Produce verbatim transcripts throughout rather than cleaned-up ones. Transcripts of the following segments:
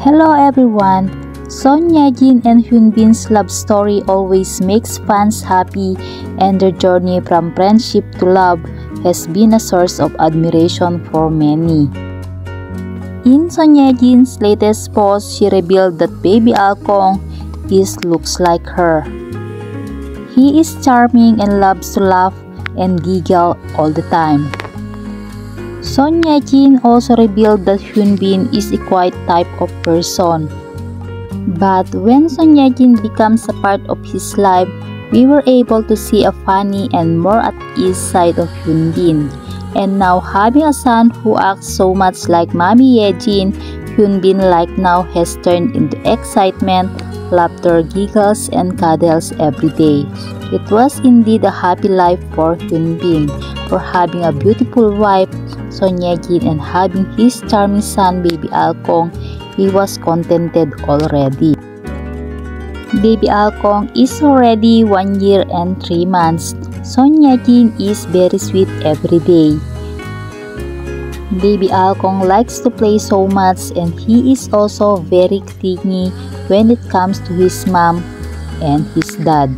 Hello everyone! Son Ye Jin and Hyun Bin's love story always makes fans happy, and their journey from friendship to love has been a source of admiration for many. In Son Ye Jin's latest post, she revealed that baby Alkong is looks like her. He is charming and loves to laugh and giggle all the time. Son Ye Jin also revealed that Hyun Bin is a quiet type of person. But when Son Ye Jin becomes a part of his life, we were able to see a funny and more at ease side of Hyun Bin. And now having a son who acts so much like Mommy Ye Jin, Hyun Bin like now has turned into excitement, laughter, giggles, and cuddles every day. It was indeed a happy life for Hyun Bin, for having a beautiful wife, Son Ye Jin, and having his charming son, baby Alkong. He was contented already. Baby Alkong is already one year and three months. Son Ye Jin is very sweet every day. Baby Alkong likes to play so much, and he is also very clingy when it comes to his mom and his dad.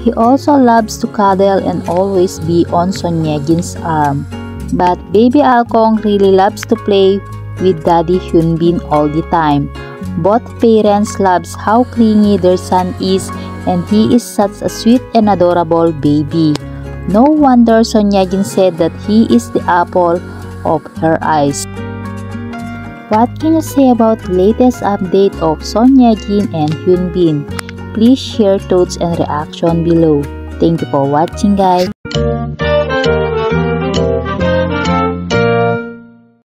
He also loves to cuddle and always be on Son Ye Jin's arm. But baby Alkong really loves to play with Daddy Hyun Bin all the time. Both parents loves how clingy their son is, and he is such a sweet and adorable baby. No wonder Son Ye Jin said that he is the apple of her eyes. What can you say about the latest update of Son Ye Jin and Hyun Bin? Please share thoughts and reaction below. Thank you for watching, guys.